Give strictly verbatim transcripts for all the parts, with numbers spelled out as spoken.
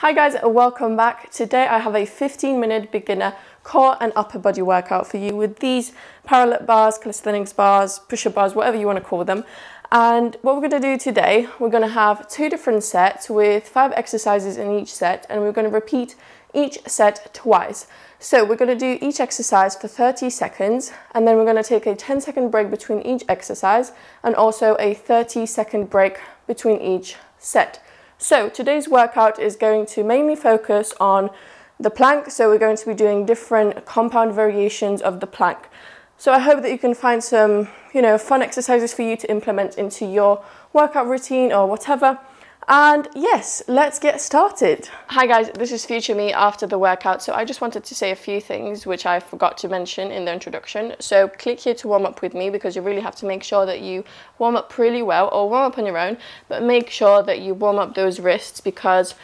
Hi guys, welcome back. Today I have a fifteen minute beginner core and upper body workout for you with these parallel bars, calisthenics bars, push-up bars, whatever you want to call them. And what we're going to do today, we're going to have two different sets with five exercises in each set, and we're going to repeat each set twice. So we're going to do each exercise for thirty seconds, and then we're going to take a ten second break between each exercise and also a thirty second break between each set. So today's workout is going to mainly focus on the plank, so we're going to be doing different compound variations of the plank. So I hope that you can find some, you know, fun exercises for you to implement into your workout routine or whatever. And yes, let's get started. Hi guys, this is future me after the workout, so I just wanted to say a few things which I forgot to mention in the introduction. So click here to warm up with me, because you really have to make sure that you warm up really well, or warm up on your own, but make sure that you warm up those wrists, because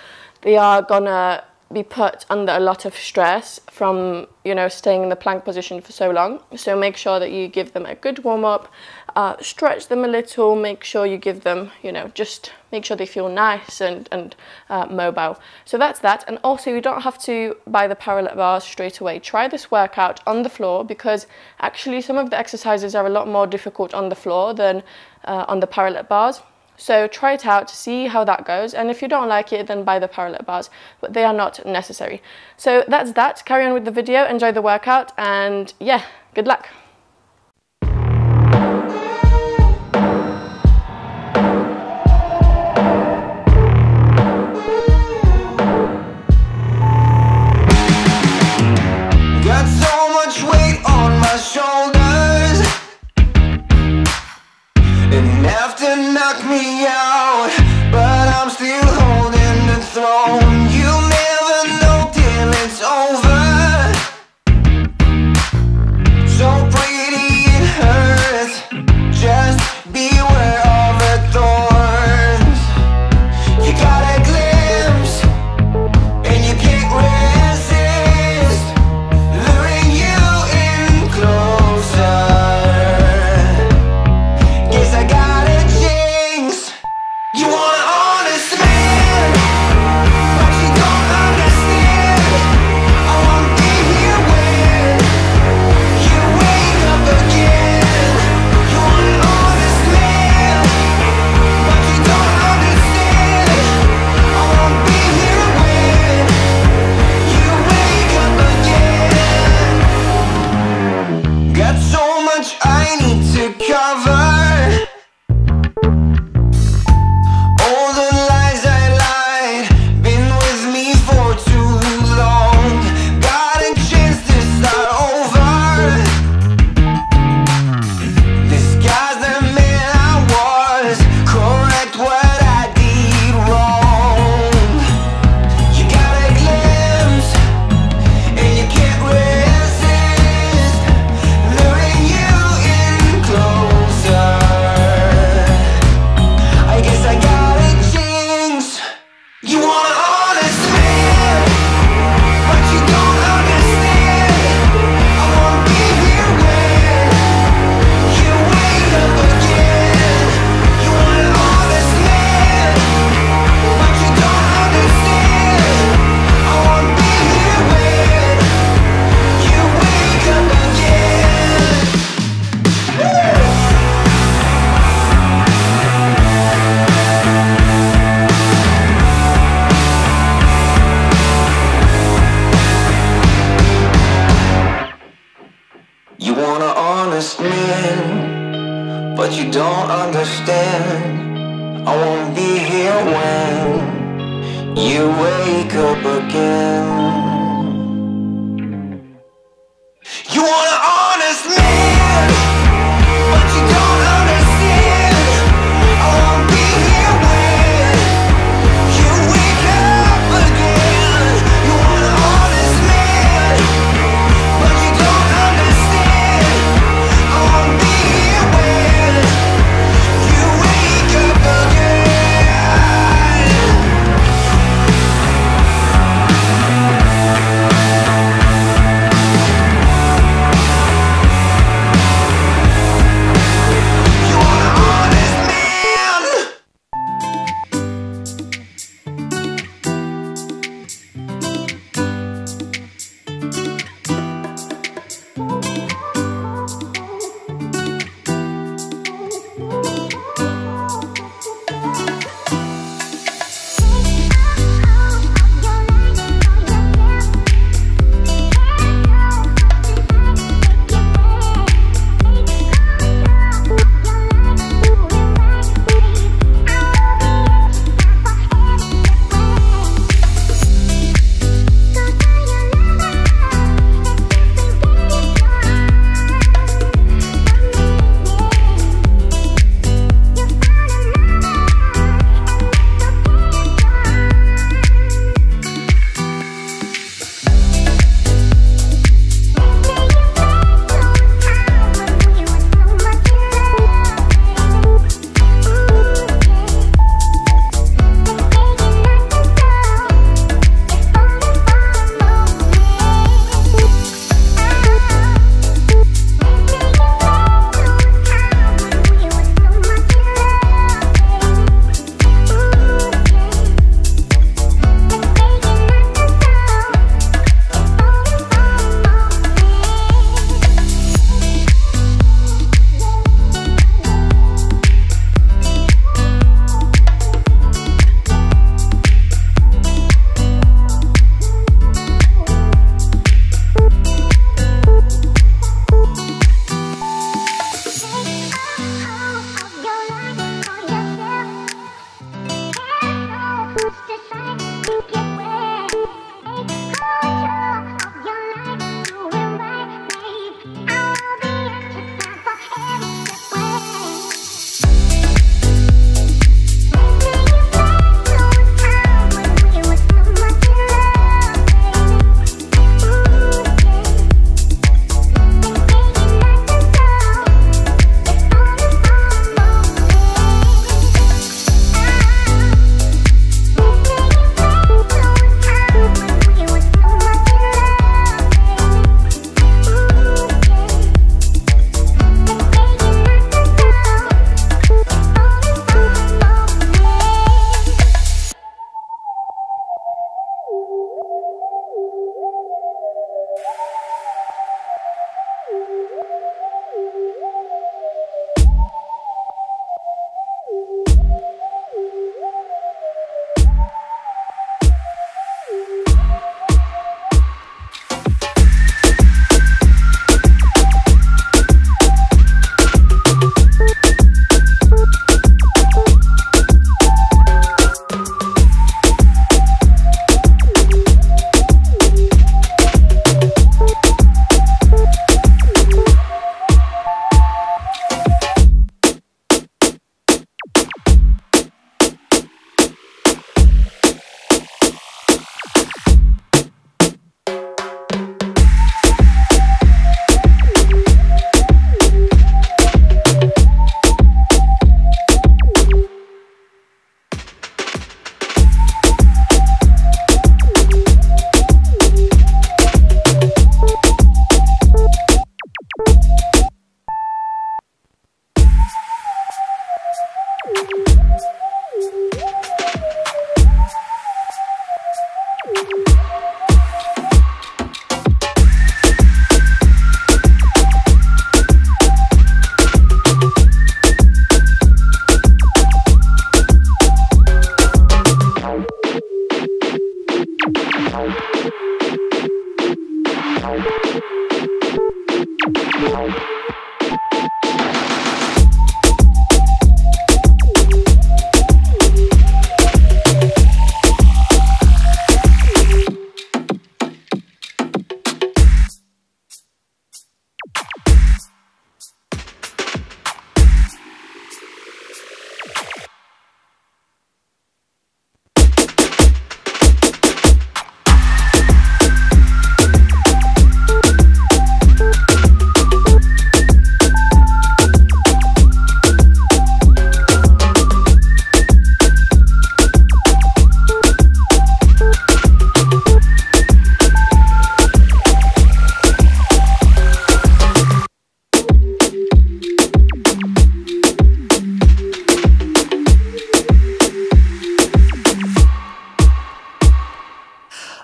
they are gonna be put under a lot of stress from, you know, staying in the plank position for so long. So make sure that you give them a good warm-up, uh, stretch them a little, make sure you give them, you know, just make sure they feel nice and, and uh, mobile. So that's that. And also, you don't have to buy the parallel bars straight away. Try this workout on the floor, because actually some of the exercises are a lot more difficult on the floor than uh, on the parallel bars. So try it out, see how that goes, and if you don't like it, then buy the parallel bars, but they are not necessary. So that's that. Carry on with the video, enjoy the workout, and yeah, good luck. But you don't understand. I won't be here when you wake up again. You want an honest man, but you don't understand. I won't be here when you wake up again. You want an honest man, but you don't understand. I won't be here when again.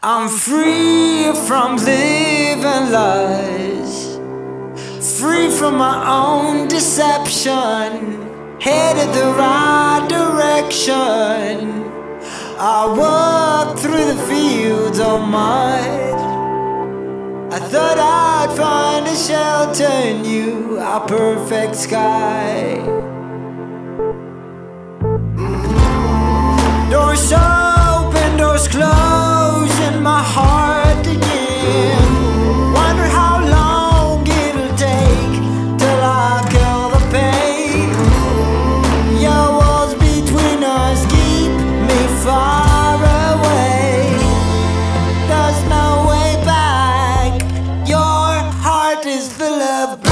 I'm free from living lies, free from my own deception, headed the right direction. I walked through the fields of mud, I thought I'd find a shelter in you, our perfect sky. Doors open, doors closed, my heart again. Wonder how long it'll take till I kill the pain. Your walls between us keep me far away. There's no way back. Your heart is full of bricks.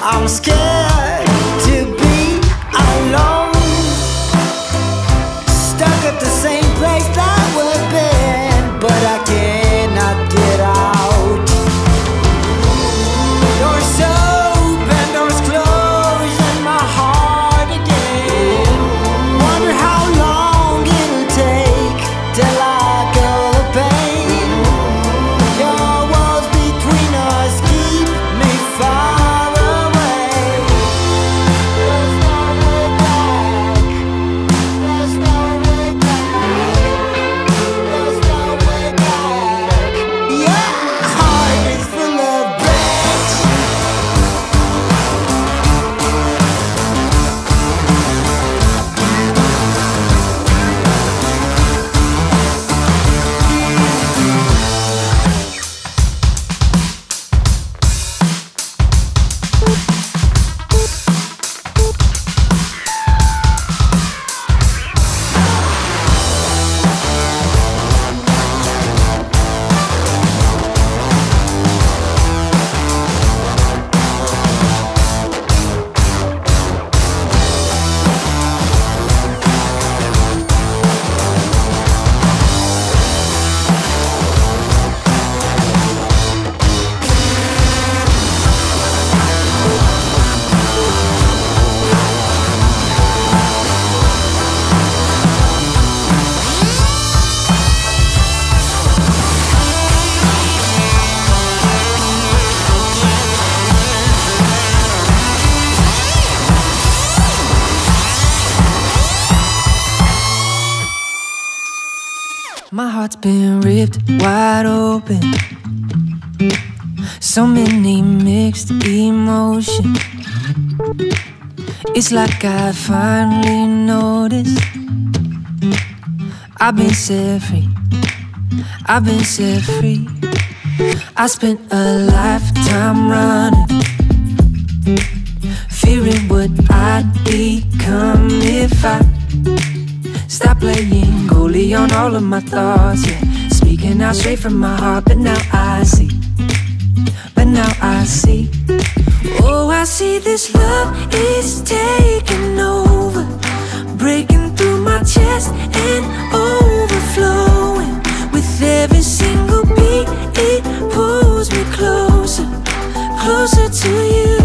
I'm scared to be alone, stuck at the same place that we've been, but I cannot get out. Doors open, doors close, and my heart again. Wonder how long it'll take till I go the pain. Your walls between us keep me far away. My heart's been ripped wide open. So many mixed emotions. It's like I finally noticed I've been set free, I've been set free. I spent a lifetime running, fearing what I'd become if I stop playing goalie on all of my thoughts, yeah. Speaking out straight from my heart, but now I see, but now I see. Oh, I see this love is taking over, breaking through my chest and overflowing. With every single beat, it pulls me closer, closer to you.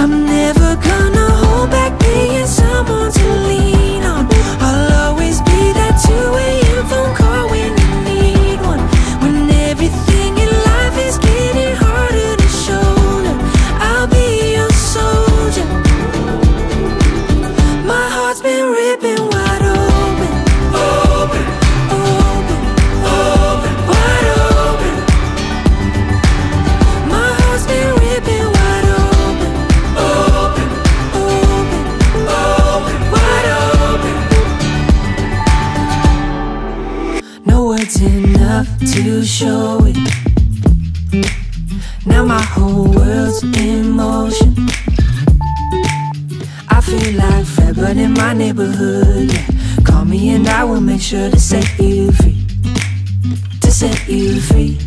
I'm never gonna hold back being someone to lean on. I'll always be that two A M phone call when you need one. When everything in life is getting harder to shoulder, I'll be your soldier. My heart's been ripping wide open, open, open, open, wide open. My heart's been ripping wide open, open, open, open, wide open. No words enough to show it. Now my whole world's in motion. I feel like Fredbird in my neighborhood, yeah. Call me and I will make sure to set you free, to set you free.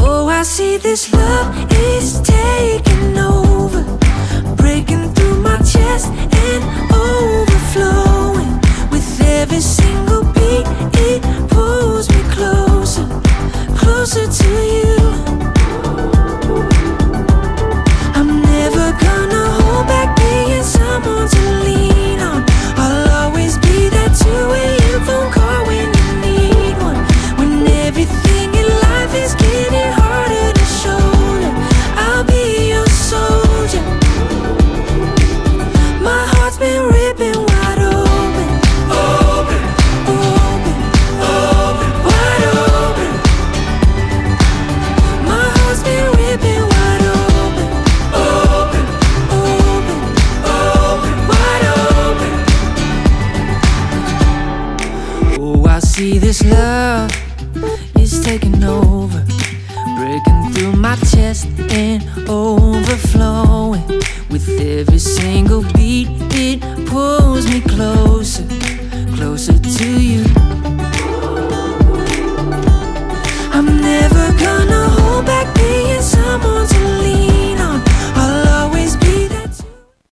Oh, I see this love is taking over, breaking through my chest and overflowing. With every single beat, it pulls me closer, closer to you. I'm never gonna hold back being someone to lean on. I'll always be that two A M phone call when you need one. When everything in life is getting harder to shoulder, I'll be your soldier. My heart's been ripping wide open, open, open, open, wide open. My heart's been ripping wide open, open, open, open, wide open. Oh, I see this love is taking over, breaking through my chest and overflowing. With every